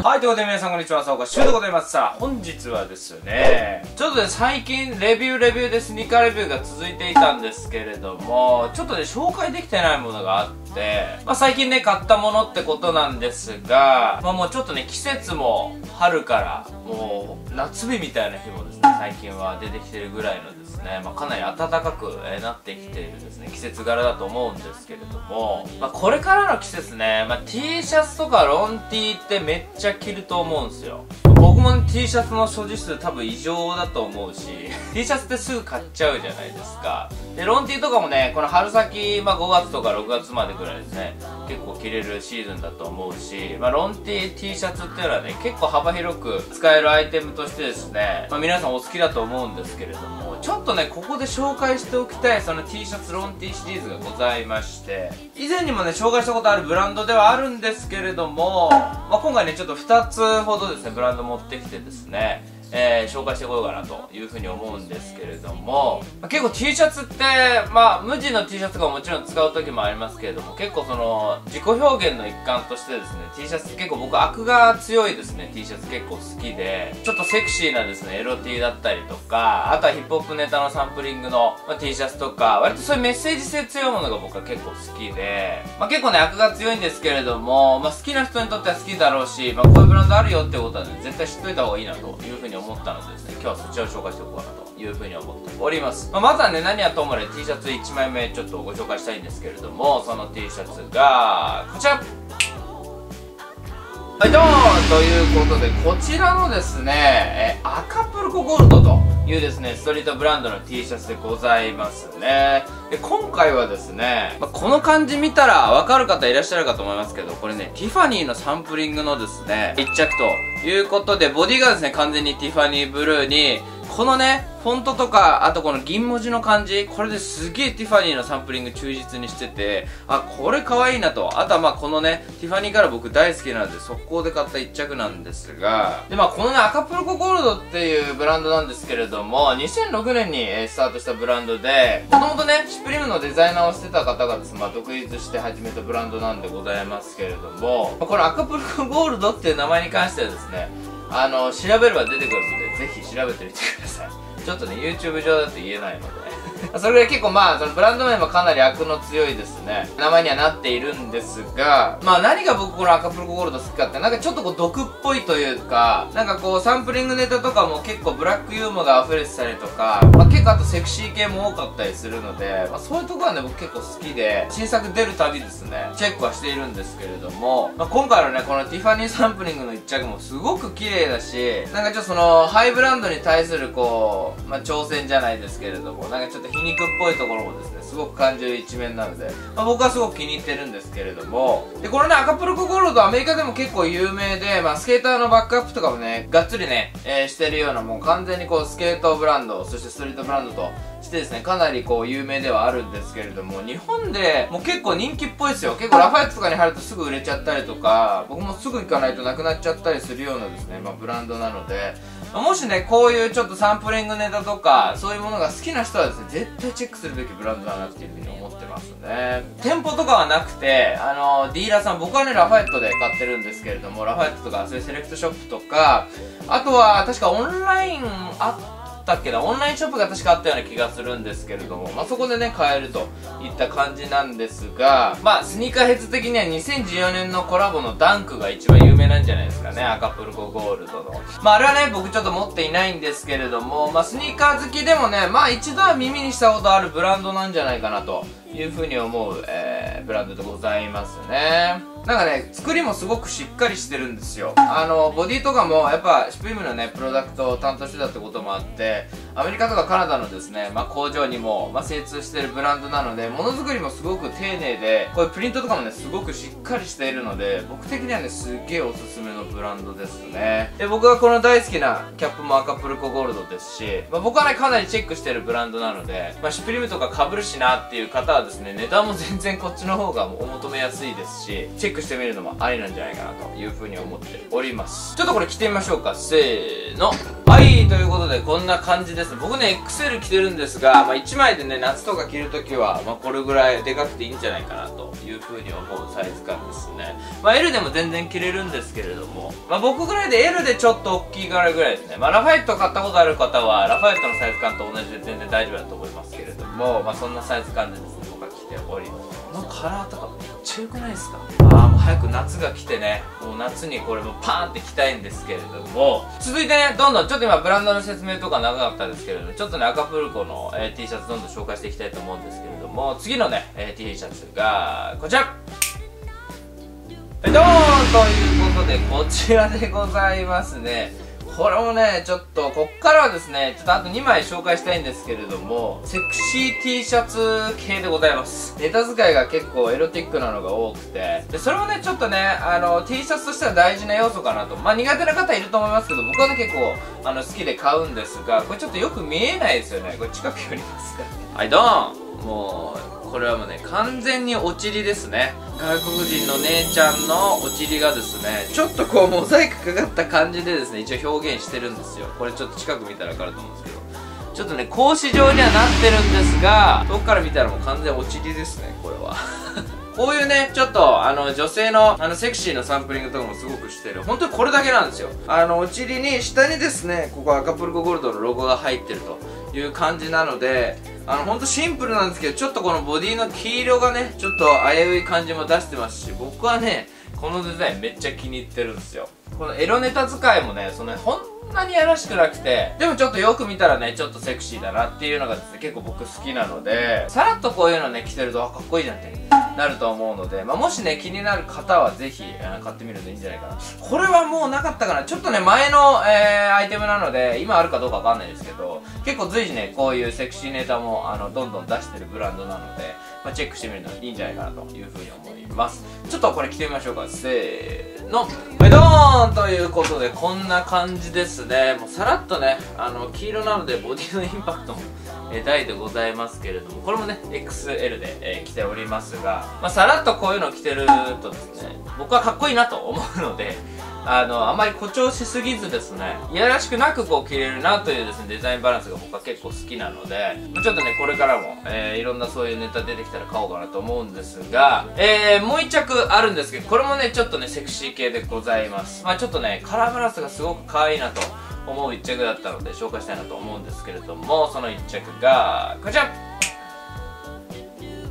はい、ということで皆さんこんにちは、そうか、シュウでございます。さあ、本日はですね、ちょっとね、最近レビューでスニーカーレビューが続いていたんですけれども、ちょっとね、紹介できてないものがあって、まあ最近ね、買ったものってことなんですが、まあもうちょっとね、季節も春から、もう夏日みたいな日もですね、最近は出てきてるぐらいのですね、まあかなり暖かくなってきているですね、季節柄だと思うんですけれども、まあこれからの季節ね、まあ T シャツとかロン T ってめっちゃ着ると思うんですよ。僕も T シャツの所持数多分異常だと思うし、T シャツってすぐ買っちゃうじゃないですか。で、ロン T とかもね、この春先、まあ5月とか6月までぐらいですね、結構着れるシーズンだと思うし、まあロン T シャツっていうのはね、結構幅広く使えるアイテムとしてですね、まあ皆さんお好きだと思うんですけれども、ちょっとね、ここで紹介しておきたいその T シャツロン T シリーズがございまして、以前にもね、紹介したことあるブランドではあるんですけれども、まあ今回ね、ちょっと2つほどですね、ブランド持ってきてですね、紹介していこうかなというふうに思うんですけれども、結構 T シャツって、まあ、無地の T シャツがもちろん使う時もありますけれども、結構その自己表現の一環としてですね、 T シャツ結構僕アクが強いですね、 T シャツ結構好きで、ちょっとセクシーなですねエロ T だったりとか、あとはヒップホップネタのサンプリングの、まあ、T シャツとか、割とそういうメッセージ性強いものが僕は結構好きで、まあ、結構ねアクが強いんですけれども、まあ、好きな人にとっては好きだろうし、まあ、こういうブランドあるよってことはね絶対知っといた方がいいなというふうに思ったのでですね、今日はそちらを紹介しておこうかなというふうに思っております。まあ、まずはね、何はともね T シャツ1枚目ちょっとご紹介したいんですけれども、その T シャツがこちら、はいどーんということで、こちらのですねアカプルコゴールドというですねストリートブランドの T シャツでございますね。で、今回はですね、まあ、この感じ見たらわかる方いらっしゃるかと思いますけど、これねティファニーのサンプリングのですね一着ということで、ボディがですね完全にティファニーブルーに、このねフォントとか、あとこの銀文字の感じ、これですげえティファニーのサンプリング忠実にしてて、あ、これ可愛いなと。あとはまあこのね、ティファニーから僕大好きなので、速攻で買った一着なんですが、でまあこのね、アカプルコゴールドっていうブランドなんですけれども、2006年にスタートしたブランドで、もともとね、シュプリームのデザイナーをしてた方がですね、まあ独立して始めたブランドなんでございますけれども、このアカプルコゴールドっていう名前に関してはですね、調べれば出てくるので、ぜひ調べてみてください。ちょっとね YouTube 上だと言えないのでそれが結構まあそのブランド名もかなりアクの強いですね名前にはなっているんですが、まあ何が僕このアカプルコゴールド好きかって、なんかちょっとこう毒っぽいというか、なんかこうサンプリングネタとかも結構ブラックユーモアが溢れてたりとか、まあ、結構あとセクシー系も多かったりするので、まあ、そういうとこはね僕結構好きで、新作出るたびですねチェックはしているんですけれども、まあ、今回のねこのティファニーサンプリングの1着もすごく綺麗だし、なんかちょっとそのハイブランドに対するこうまあ、挑戦じゃないですけれども、なんかちょっと皮肉っぽいところもですねすごく感じる一面なので、まあ、僕はすごく気に入ってるんですけれども、でこのねアカプルコゴールドアメリカでも結構有名で、まあ、スケーターのバックアップとかもねがっつりね、してるような、もう完全にこうスケートブランド、そしてストリートブランドとしてですねかなりこう有名ではあるんですけれども、日本でもう結構人気っぽいですよ。結構ラファエットとかに入るとすぐ売れちゃったりとか、僕もすぐ行かないとなくなっちゃったりするようなですね、まあ、ブランドなので、まあ、もしねこういうちょっとサンプリングネタとかそういうものが好きな人はですね絶対チェックするべきブランドだなっていうふうに思ってますね。店舗とかはなくて、ディーラーさん、僕はねラファエットで買ってるんですけれども、ラファエットとかそういうセレクトショップとか、あとは確かオンラインオンラインショップが確かあったような気がするんですけれども、まあ、そこでね買えるといった感じなんですが、まあスニーカーヘッズ的には2014年のコラボのダンクが一番有名なんじゃないですかね、アカプルコゴールドの。まああれはね僕ちょっと持っていないんですけれども、まあスニーカー好きでもねまあ一度は耳にしたことあるブランドなんじゃないかなというふうに思う、ブランドでございますね。なんかね、作りもすごくしっかりしてるんですよ。ボディとかもやっぱシュプリームのねプロダクトを担当してたってこともあって、アメリカとかカナダのですね、まあ、工場にも、まあ、精通してるブランドなので、ものづくりもすごく丁寧で、こういうプリントとかもねすごくしっかりしているので、僕的にはねすっげえおすすめのブランドですね。で僕はこの大好きなキャップもアカプルコゴールドですし、まあ、僕はねかなりチェックしてるブランドなので、まあ、シュプリームとか被るしなっていう方はですね、値段も全然こっちの方がお求めやすいですし、チェックしてみるのもありなんじゃないかなというふうに思っております。ちょっとこれ着てみましょうか。せーの。はい、ということでこんな感じです。僕ね XL 着てるんですが、1枚でね夏とか着るときは、これぐらいでかくていいんじゃないかなというふうに思うサイズ感ですね。L でも全然着れるんですけれども、僕ぐらいで L でちょっと大きいからぐらいですね。ラファエット買ったことある方はラファエットのサイズ感と同じで全然大丈夫だと思いますけれども、そんなサイズ感でですね僕は着ております。このカラーとかめっちゃ良くないですか？もう早く夏が来てね、もう夏にこれもパーンって着たいんですけれども、続いてねどんどんちょっと今ブランドの説明とか長かったですけれども、ちょっとねアカプルコの、T シャツどんどん紹介していきたいと思うんですけれども、次のね、T シャツがこちら、ドーンということでこちらでございますね。これもね、ちょっと、こっからはですね、ちょっとあと2枚紹介したいんですけれども、セクシー T シャツ系でございます。ネタ使いが結構エロティックなのが多くて、で、それもね、ちょっとね、T シャツとしては大事な要素かなと。苦手な方いると思いますけど、僕はね、結構、好きで買うんですが、これちょっとよく見えないですよね。これ近く寄りますからね。はい、ドーン！もう、これはもうね、完全におちりですね。外国人の姉ちゃんのお尻がですね、ちょっとこうモザイクかかった感じでですね、一応表現してるんですよ。これちょっと近く見たら分かると思うんですけど、ちょっとね、格子状にはなってるんですが、遠くから見たらもう完全お尻ですね、これは。こういうね、ちょっと、女性の、セクシーなサンプリングとかもすごくしてる。本当にこれだけなんですよ。お尻に、下にですね、ここアカプルコゴールドのロゴが入ってるという感じなので、ほんとシンプルなんですけど、ちょっとこのボディの黄色がね、ちょっと危うい感じも出してますし、僕はね、このデザインめっちゃ気に入ってるんですよ。このエロネタ使いもね、ほんなにやらしくなくて、でもちょっとよく見たらね、ちょっとセクシーだなっていうのがですね、結構僕好きなので、さらっとこういうのね、着てると、かっこいいじゃんってなると思うので、もしね、気になる方はぜひ、買ってみるといいんじゃないかな。これはもうなかったかな。ちょっとね、前の、アイテムなので、今あるかどうかわかんないですけど、結構随時ね、こういうセクシーネタも、どんどん出してるブランドなので、チェックしてみるのいいんじゃないかなというふうに思います。ちょっとこれ着てみましょうか。せーの。ベドーンということで、こんな感じですね。もうさらっとね、黄色なのでボディのインパクトも大でございますけれども、これもね、XL で、着ておりますが、さらっとこういうの着てるとですね、僕はかっこいいなと思うので、あまり誇張しすぎずですね、いやらしくなくこう着れるなというですね、デザインバランスが僕は結構好きなので、ちょっとね、これからも、いろんなそういうネタ出てきたら買おうかなと思うんですが、もう一着あるんですけど、これもね、ちょっとね、セクシー系でございます。ちょっとね、カラーバランスがすごく可愛いなと思う一着だったので、紹介したいなと思うんですけれども、その一着が、こちら！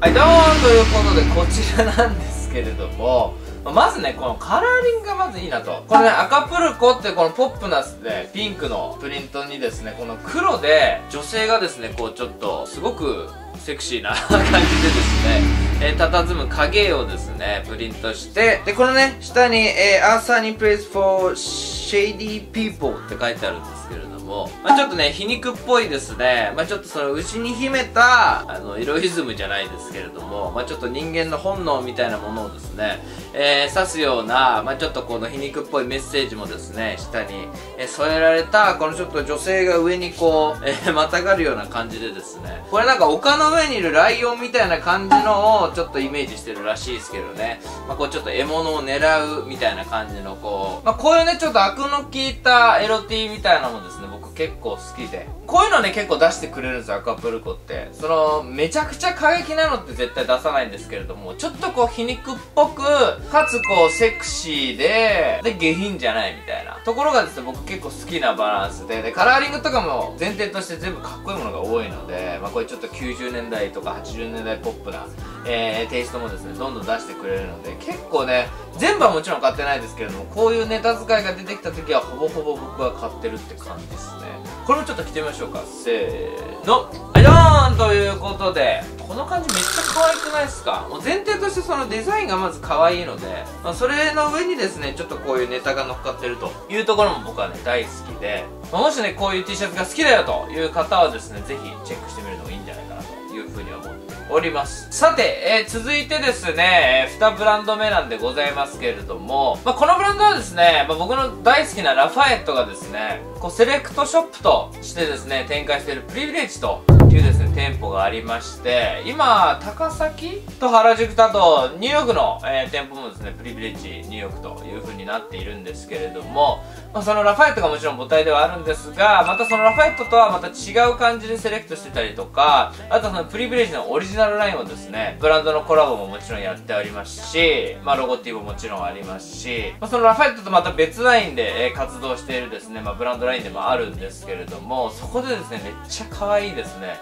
はい、どーんということで、こちらなんですけれども、まずね、このカラーリングがまずいいなと。これね、アカプルコってこのポップなですね、ピンクのプリントにですね、この黒で、女性がですね、こうちょっと、すごくセクシーな感じでですね、佇む影をですね、プリントして、で、このね、下に、アーサーにプレイスフォーシェイディーピーポーって書いてあるんですけれども、ちょっとね、皮肉っぽいですね。ちょっとその内に秘めた、エロイズムじゃないですけれども、ちょっと人間の本能みたいなものをですね、指すような、ちょっとこの皮肉っぽいメッセージもですね、下に、添えられた、このちょっと女性が上にこう、またがるような感じでですね、これなんか丘の上にいるライオンみたいな感じのをちょっとイメージしてるらしいですけどね、こうちょっと獲物を狙うみたいな感じのこう、こういうね、ちょっとアクの効いたエロティーみたいなのもですね、僕結構好きで。こういうのね、結構出してくれるんですよ、アカプルコって。めちゃくちゃ過激なのって絶対出さないんですけれども、ちょっとこう、皮肉っぽく、かつこう、セクシーで、下品じゃないみたいな。ところがですね、僕結構好きなバランスで、カラーリングとかも前提として全部かっこいいものが多いので、これちょっと90年代とか80年代ポップな、テイストもですね、どんどん出してくれるので、結構ね、全部はもちろん買ってないですけれども、こういうネタ使いが出てきた時は、ほぼほぼ僕は買ってるって感じですね。これもちょっと着てみましょうか。せーの。はい、どーんということで、この感じめっちゃ可愛くないですか？もう前提としてそのデザインがまず可愛いので、それの上にですね、ちょっとこういうネタが乗っかってるというところも僕はね、大好きで、もしね、こういう T シャツが好きだよという方はですね、ぜひチェックしてみるのがいいんじゃないかなというふうに思っております。さて、続いてですね、2ブランド目なんでございますけれども、このブランドはですね、僕の大好きなラファエットがですね、こうセレクトショップとしてですね、展開しているプリビレッジというですね店舗がありまして、今高崎と原宿だとニューヨークの、店舗もですねプリビレッジニューヨークという風になっているんですけれども、そのラファエットがもちろん母体ではあるんですが、またそのラファエットとはまた違う感じでセレクトしてたりとか、あとそのプリビレッジのオリジナルラインをですねブランドのコラボももちろんやっておりますし、ロゴティーももちろんありますし、そのラファエットとまた別ラインで、活動しているですね、ブランドラインでもあるんですけれども、そこでですねめっちゃ可愛いですね、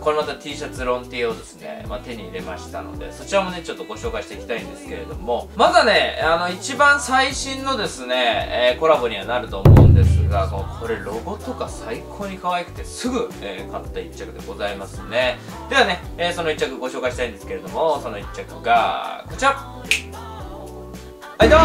これまた T シャツロン T をですね、手に入れましたので、そちらもねちょっとご紹介していきたいんですけれども、まだね一番最新のですね、コラボにはなると思うんですが、これロゴとか最高に可愛くてすぐ、買った1着でございますね。ではね、その1着ご紹介したいんですけれども、その1着がこちら。はい、どうも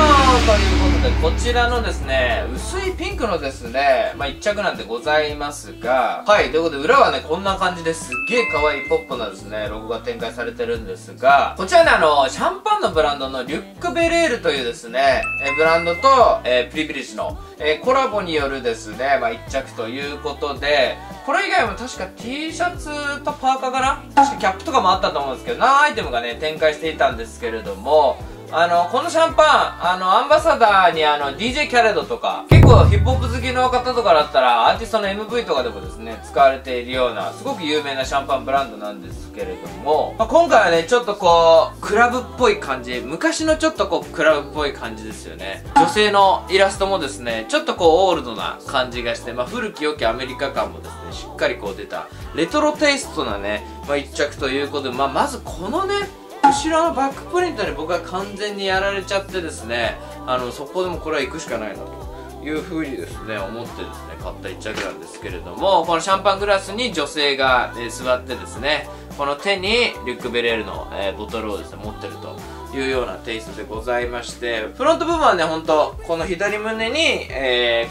ということで、こちらのですね、薄いピンクのですね、一着なんでございますが、はい、ということで、裏はね、こんな感じですっげえ可愛いポップなですね、ロゴが展開されてるんですが、こちらね、シャンパンのブランドのリュックベレールというですね、ブランドと、プリビレッジの、コラボによるですね、一着ということで、これ以外も確か T シャツとパーカーかな、確かキャップとかもあったと思うんですけど、何アイテムがね、展開していたんですけれども、このシャンパン、アンバサダーにDJ キャレドとか、結構ヒップホップ好きの方とかだったら、アーティストの MV とかでもですね、使われているような、すごく有名なシャンパンブランドなんですけれども、今回はね、ちょっとこう、クラブっぽい感じ、昔のちょっとこう、クラブっぽい感じですよね。女性のイラストもですね、ちょっとこう、オールドな感じがして、古き良きアメリカ感もですね、しっかりこう出た、レトロテイストなね、一着ということで、まずこのね、後ろのバックプリントに僕は完全にやられちゃってですね、そこでもこれは行くしかないなというふうにですね思ってですね買った一着なんですけれども、このシャンパングラスに女性が、座ってですね、この手にリュックベレールの、ボトルをですね持ってるというようなテイストでございまして、フロント部分はねほんとこの左胸に、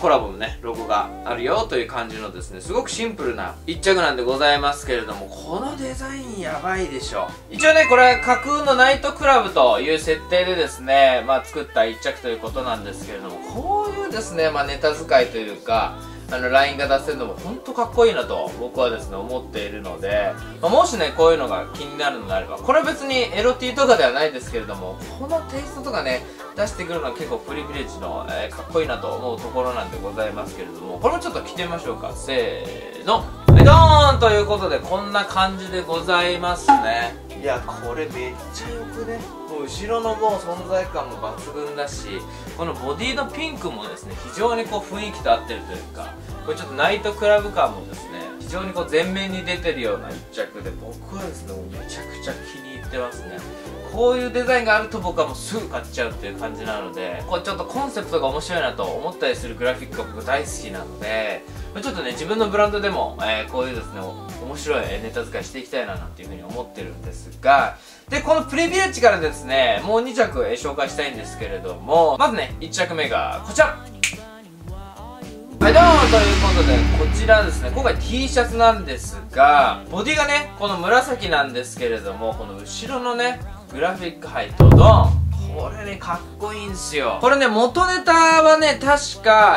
コラボのねロゴがあるよという感じのですねすごくシンプルな一着なんでございますけれども、このデザインやばいでしょ。一応ねこれ架空のナイトクラブという設定でですね作った一着ということなんですけれども、こういうですねネタ使いというかラインが出せるのもほんとかっこいいなと僕はですね思っているので、もしねこういうのが気になるのであれば、これは別にエロ T とかではないですけれども、このテイストとかね出してくるのは結構プリビレッジの、かっこいいなと思うところなんでございますけれども、これもちょっと着てみましょうか。せーの、はい、ドーンということでこんな感じでございますね。いやこれめっちゃよくね、もう後ろのもう存在感も抜群だし、このボディのピンクもですね非常にこう雰囲気と合ってるというか、これちょっとナイトクラブ感もですね非常にこう前面に出てるような一着で、僕はですねもうめちゃくちゃ気に入ってますね。こういうデザインがあると僕はもうすぐ買っちゃうっていう感じなので、こうちょっとコンセプトが面白いなと思ったりするグラフィックが僕大好きなので、ちょっとね自分のブランドでも、こういうですね面白いネタ使いしていきたいななんていうふうに思ってるんですが、でこのプリビレッジからですねもう2着、紹介したいんですけれども、まずね1着目がこちら。はい、どうもということで、こちらですね、今回 T シャツなんですが、ボディがね、この紫なんですけれども、この後ろのね、グラフィック配当ドン、これね、かっこいいんすよ。これね、元ネタはね、確か、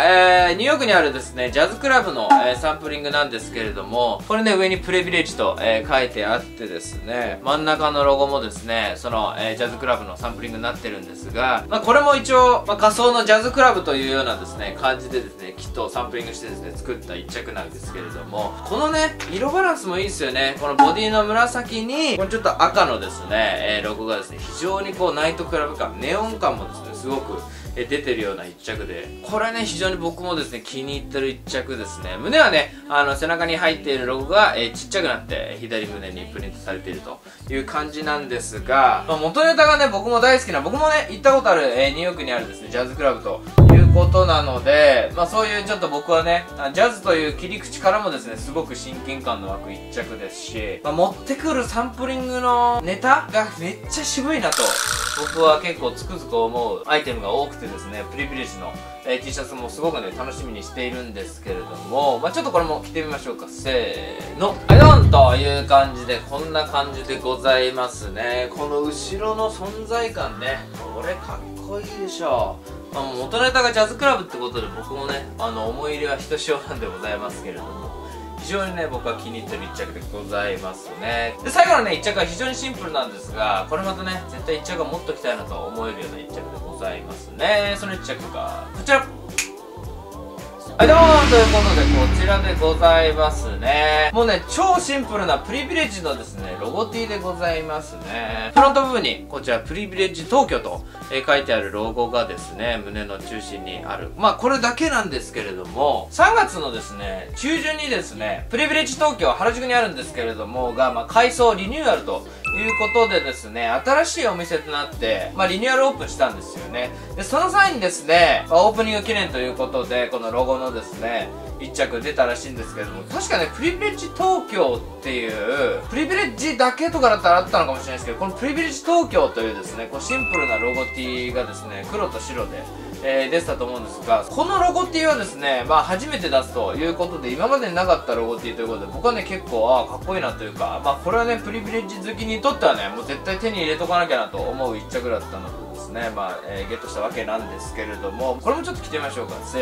ニューヨークにあるですね、ジャズクラブの、サンプリングなんですけれども、これね、上にプレビレッジと、書いてあってですね、真ん中のロゴもですね、その、ジャズクラブのサンプリングになってるんですが、これも一応、仮想のジャズクラブというようなですね、感じでですね、きっとサンプリングしてですね、作った一着なんですけれども、このね、色バランスもいいですよね。このボディの紫に、これちょっと赤のですね、ロゴがですね、非常にこう、ナイトクラブ感、ネオン感もですねすごく出てるような一着で、これね非常に僕もですね気に入ってる一着ですね。胸はね背中に入っているロゴがちっちゃくなって左胸にプリントされているという感じなんですが、元ネタがね僕も大好きな、僕もね行ったことあるニューヨークにあるですねジャズクラブということなので、そういうちょっと僕はねジャズという切り口からもですねすごく親近感の湧く一着ですし、持ってくるサンプリングのネタがめっちゃ渋いなと僕は結構つくづく思うアイテムが多くてですね、プリビレッジの、T シャツもすごくね楽しみにしているんですけれども、ちょっとこれも着てみましょうか。せーの、アイドンという感じでこんな感じでございますね。この後ろの存在感ね、これかっこいいでしょ。元ネタがジャズクラブってことで僕もね思い入れはひとしおなんでございますけれども、非非常にね、僕は気に入った1着でございますね。で、最後のね、1着は非常にシンプルなんですが、これまたね、絶対1着は持っときたいなと思えるような1着でございますね。その1着が、こちら。はいどうもーということで、こちらでございますね。もうね、超シンプルなプリビレッジのですね、ロゴ T でございますね。フロント部分に、こちらプリビレッジ東京と書いてあるロゴがですね、胸の中心にある。まあ、これだけなんですけれども、3月のですね、中旬にですね、プリビレッジ東京、原宿にあるんですけれども、まあ、改装リニューアルということでですね、新しいお店となって、まあ、リニューアルオープンしたんですよね。で、その際にですね、オープニング記念ということで、このロゴのですね、1着出たらしいんですけれども、確かね、プリビレッジ東京っていう、プリビレッジだけとかだったらあったのかもしれないですけど、このプリビレッジ東京というですね、こうシンプルなロゴ T がですね、黒と白で、出てたと思うんですが、このロゴ T はですね、まあ初めて出すということで、今までになかったロゴ T ということで、僕はね、結構、かっこいいなというか、まあこれはね、プリビレッジ好きにとってはね、もう絶対手に入れとかなきゃなと思う1着だったのでですね、まあ、ゲットしたわけなんですけれども、これもちょっと着てみましょうか。せ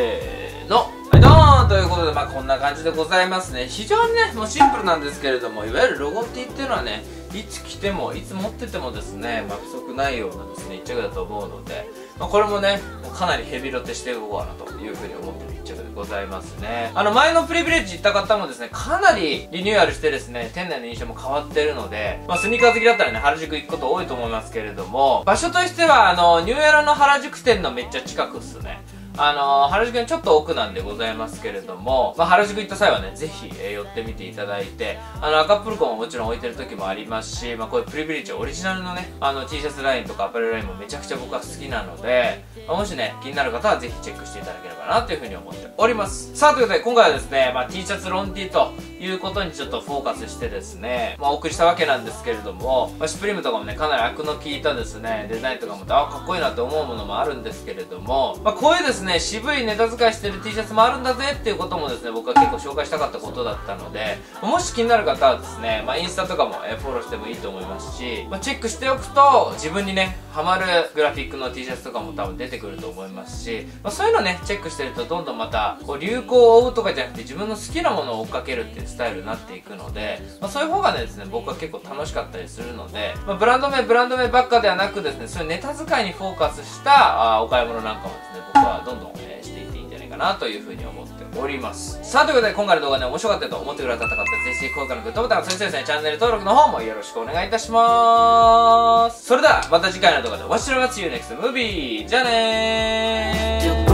ーの。はい、どーんということで、まあこんな感じでございますね。非常にね、もうシンプルなんですけれども、いわゆるロゴ T っていうのはね、いつ着てもいつ持っててもですね、まあ、不足ないようなですね1着だと思うので、まあ、これもねかなりヘビロテしていこうかなというふうに思ってる1着でございますね。前のプリビレッジ行った方もですね、かなりリニューアルしてですね、店内の印象も変わってるので、まあ、スニーカー好きだったらね原宿行くこと多いと思いますけれども、場所としてはニューエラの原宿店のめっちゃ近くっすね。原宿のちょっと奥なんでございますけれども、まあ、原宿行った際はね、ぜひ、寄ってみていただいて、アカプルコももちろん置いてる時もありますし、まあ、こういうプリビレッジオリジナルのね、T シャツラインとかアパレルラインもめちゃくちゃ僕は好きなので、まあ、もしね、気になる方はぜひチェックしていただければな、というふうに思っております。さあ、ということで、今回はですね、まあ、T シャツロン T ということにちょっとフォーカスしてですね、まあ、お送りしたわけなんですけれども、まあ、シュプリームとかもね、かなりアクの効いたですね、デザインとかも、かっこいいなと思うものもあるんですけれども、まあ、こういうですね、渋いネタ使いしてる T シャツもあるんだぜっていうこともですね、僕は結構紹介したかったことだったので、もし気になる方はですね、まあ、インスタとかもフォローしてもいいと思いますし、まあ、チェックしておくと自分にねハマるグラフィックの T シャツとかも多分出てくると思いますし、まあ、そういうのねチェックしてるとどんどんまたこう流行を追うとかじゃなくて自分の好きなものを追っかけるっていうスタイルになっていくので、まあ、そういう方がねですね僕は結構楽しかったりするので、まあ、ブランド名ばっかではなくですね、そういうネタ使いにフォーカスしたお買い物なんかもですね、僕はどんどんしていっていいんじゃないかなというふうに思っております。さあということで、今回の動画ね面白かったと思ってくださった方はぜひ高評価のグッドボタン、そしてですねチャンネル登録の方もよろしくお願いいたしまーす。それではまた次回の動画でお会いしましょう。See you next movie! じゃあねー。